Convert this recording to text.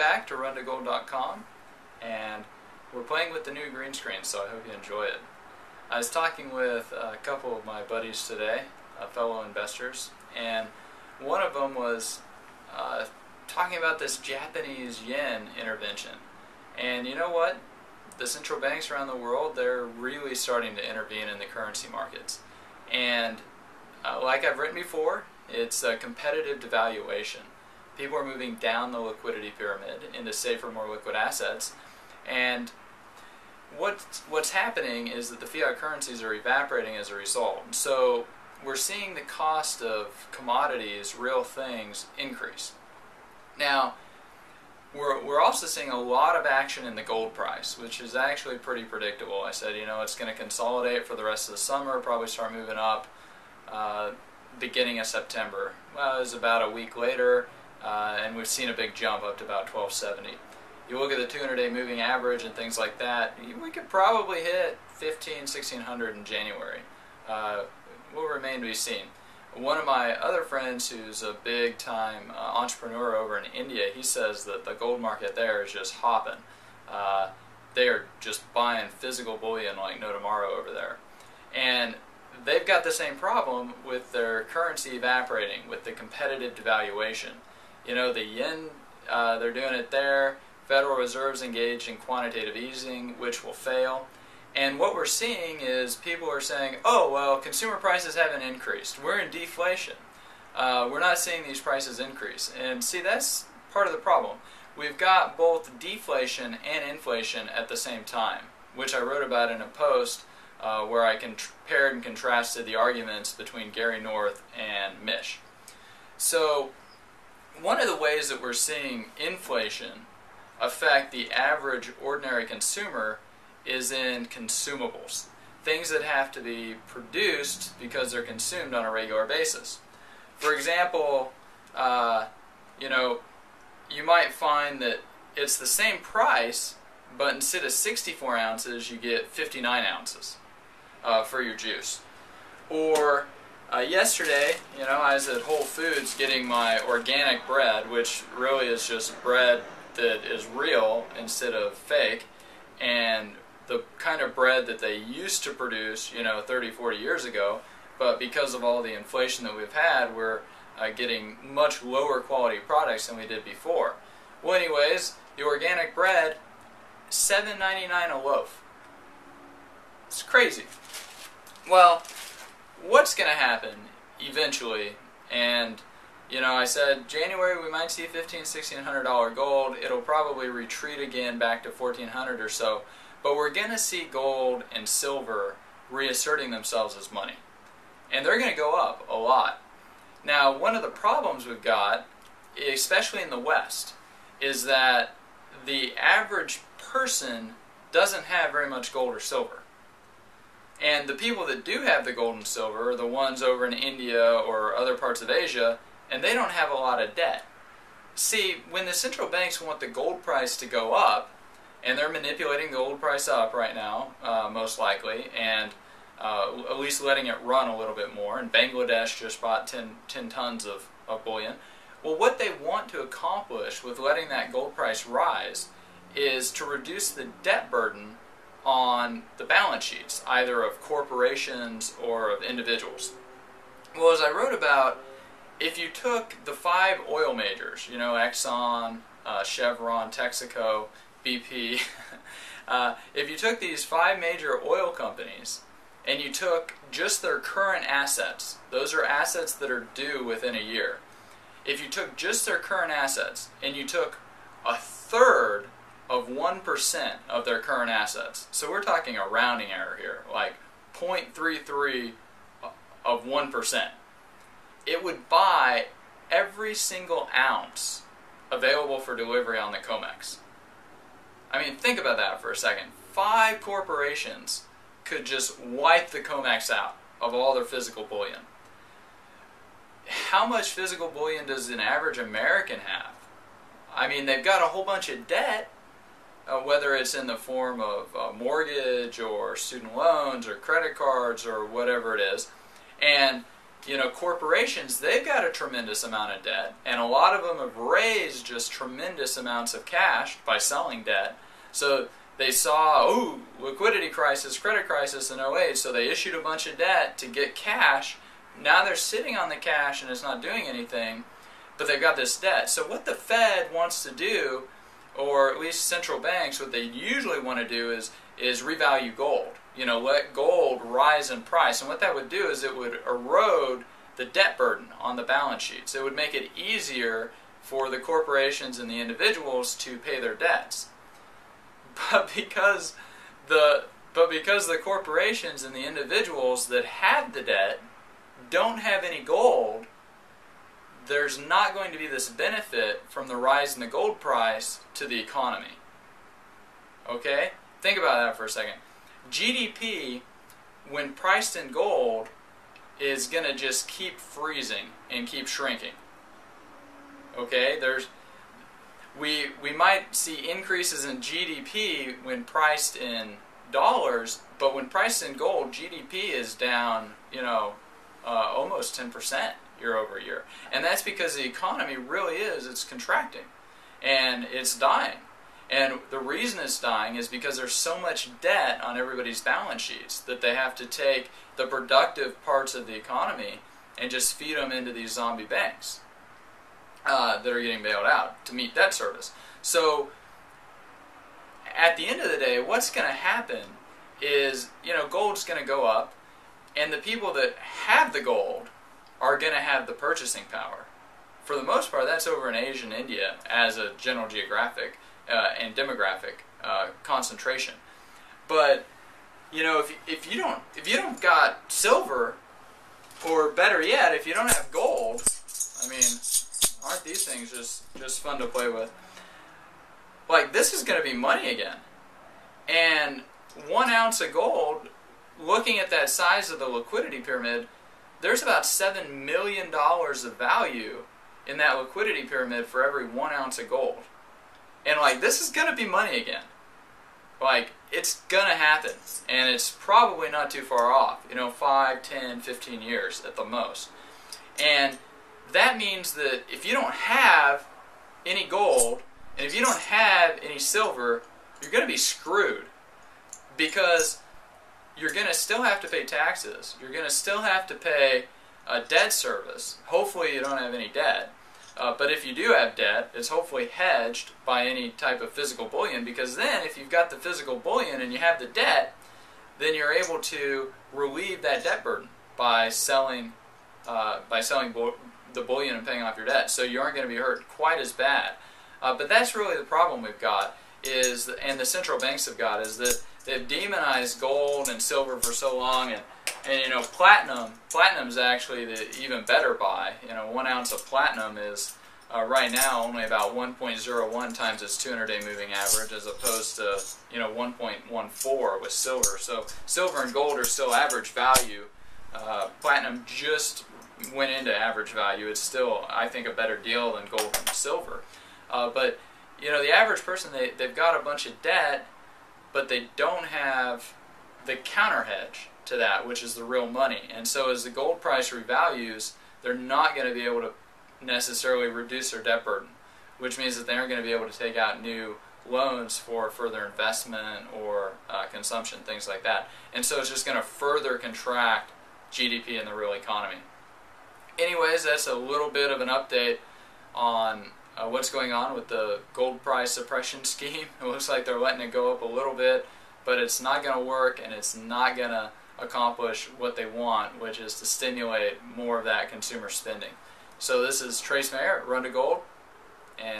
back to runtogold.com, and we're playing with the new green screen, so I hope you enjoy it. I was talking with a couple of my buddies today, fellow investors, and one of them was talking about this Japanese yen intervention. And you know what? The central banks around the world, they're really starting to intervene in the currency markets. And like I've written before, it's a competitive devaluation. People are moving down the liquidity pyramid into safer, more liquid assets. And what's happening is that the fiat currencies are evaporating as a result. So we're seeing the cost of commodities, real things, increase. Now, we're also seeing a lot of action in the gold price, which is actually pretty predictable. I said, you know, it's going to consolidate for the rest of the summer, probably start moving up beginning of September. Well, it was about a week later, and we've seen a big jump up to about 1270. You look at the 200-day moving average and things like that, we could probably hit 1600 in January. Will remain to be seen. One of my other friends who's a big-time entrepreneur over in India, he says that the gold market there is just hopping. They are just buying physical bullion like no tomorrow over there. And they've got the same problem with their currency evaporating, with the competitive devaluation. You know, the yen, they're doing it there. Federal Reserve's engaged in quantitative easing, which will fail. And what we're seeing is people are saying, oh, well, consumer prices haven't increased. We're in deflation. We're not seeing these prices increase. And see, that's part of the problem. We've got both deflation and inflation at the same time, which I wrote about in a post where I compared and contrasted the arguments between Gary North and Mish. So one of the ways that we're seeing inflation affect the average ordinary consumer is in consumables, things that have to be produced because they're consumed on a regular basis. For example, you know, you might find that it's the same price, but instead of 64 ounces, you get 59 ounces for your juice. Or yesterday, you know, I was at Whole Foods getting my organic bread, which really is just bread that is real instead of fake, and the kind of bread that they used to produce, you know, 30, 40 years ago, but because of all the inflation that we've had, we're getting much lower quality products than we did before. Well, anyways, the organic bread, $7.99 a loaf. It's crazy. Well, what's going to happen eventually? And, you know, I said January we might see $1,500, $1,600 gold. It'll probably retreat again back to $1,400 or so. But we're going to see gold and silver reasserting themselves as money. And they're going to go up a lot. Now, one of the problems we've got, especially in the West, is that the average person doesn't have very much gold or silver. And the people that do have the gold and silver are the ones over in India or other parts of Asia, and they don't have a lot of debt. See, when the central banks want the gold price to go up, and they're manipulating the gold price up right now, most likely, and at least letting it run a little bit more. And Bangladesh just bought 10 tons of bullion. Well, what they want to accomplish with letting that gold price rise is to reduce the debt burden on the balance sheets, either of corporations or of individuals. Well, as I wrote about, if you took the 5 oil majors, you know, Exxon, Chevron, Texaco, BP, if you took these 5 major oil companies and you took just their current assets, those are assets that are due within a year, if you took just their current assets and you took 1/3 of 1% of their current assets, so we're talking a rounding error here, like 0.33 of 1%, it would buy every single ounce available for delivery on the COMEX. I mean, think about that for a second. 5 corporations could just wipe the COMEX out of all their physical bullion. How much physical bullion does an average American have? I mean, they've got a whole bunch of debt, whether it's in the form of a mortgage or student loans or credit cards or whatever it is. And you know, corporations, they've got a tremendous amount of debt, and a lot of them have raised just tremendous amounts of cash by selling debt. So they saw, ooh, liquidity crisis, credit crisis in 08, so they issued a bunch of debt to get cash. Now they're sitting on the cash and it's not doing anything, but they've got this debt. So what the Fed wants to do, or at least central banks, what they usually want to do is revalue gold. You know, let gold rise in price. And what that would do is it would erode the debt burden on the balance sheets. It would make it easier for the corporations and the individuals to pay their debts. But because the corporations and the individuals that have the debt don't have any gold, there's not going to be this benefit from the rise in the gold price to the economy. Okay? Think about that for a second. GDP, when priced in gold, is going to just keep freezing and keep shrinking. Okay? We might see increases in GDP when priced in dollars, but when priced in gold, GDP is down, you know, almost 10% year over year. And that's because the economy really is, it's contracting and it's dying. And the reason it's dying is because there's so much debt on everybody's balance sheets that they have to take the productive parts of the economy and just feed them into these zombie banks that are getting bailed out to meet debt service. So at the end of the day, what's going to happen is, you know, gold's going to go up, and the people that have the gold are going to have the purchasing power. For the most part, that's over in Asia and India as a general geographic and demographic concentration. But you know, if you don't got silver, or better yet, if you don't have gold, I mean, aren't these things just fun to play with? Like, this is going to be money again, and 1 ounce of gold. Looking at that size of the liquidity pyramid, there's about $7 million of value in that liquidity pyramid for every 1 ounce of gold. And like, this is going to be money again. Like, it's going to happen. And it's probably not too far off, you know, 5, 10, 15 years at the most. And that means that if you don't have any gold, and if you don't have any silver, you're going to be screwed. Because you're going to still have to pay taxes. You're going to still have to pay debt service. Hopefully you don't have any debt. But if you do have debt, it's hopefully hedged by any type of physical bullion, because then if you've got the physical bullion and you have the debt, then you're able to relieve that debt burden by selling the bullion and paying off your debt. So you aren't going to be hurt quite as bad. But that's really the problem we've got is, and the central banks have got, is that they've demonized gold and silver for so long, and you know, platinum's actually the even better buy. You know, 1 ounce of platinum is right now only about 1.01 times its 200-day moving average, as opposed to, you know, 1.14 with silver. So silver and gold are still average value. Platinum just went into average value. It's still, I think, a better deal than gold and silver. But you know, the average person, they've got a bunch of debt, but they don't have the counter hedge to that, which is the real money. And so as the gold price revalues, they're not going to be able to necessarily reduce their debt burden, which means that they aren't going to be able to take out new loans for further investment or consumption, things like that. And so it's just going to further contract GDP and the real economy. Anyways, that's a little bit of an update on what's going on with the gold price suppression scheme. It looks like they're letting it go up a little bit, but it's not going to work, and it's not going to accomplish what they want, which is to stimulate more of that consumer spending. So this is Trace Mayer at Run to Gold, and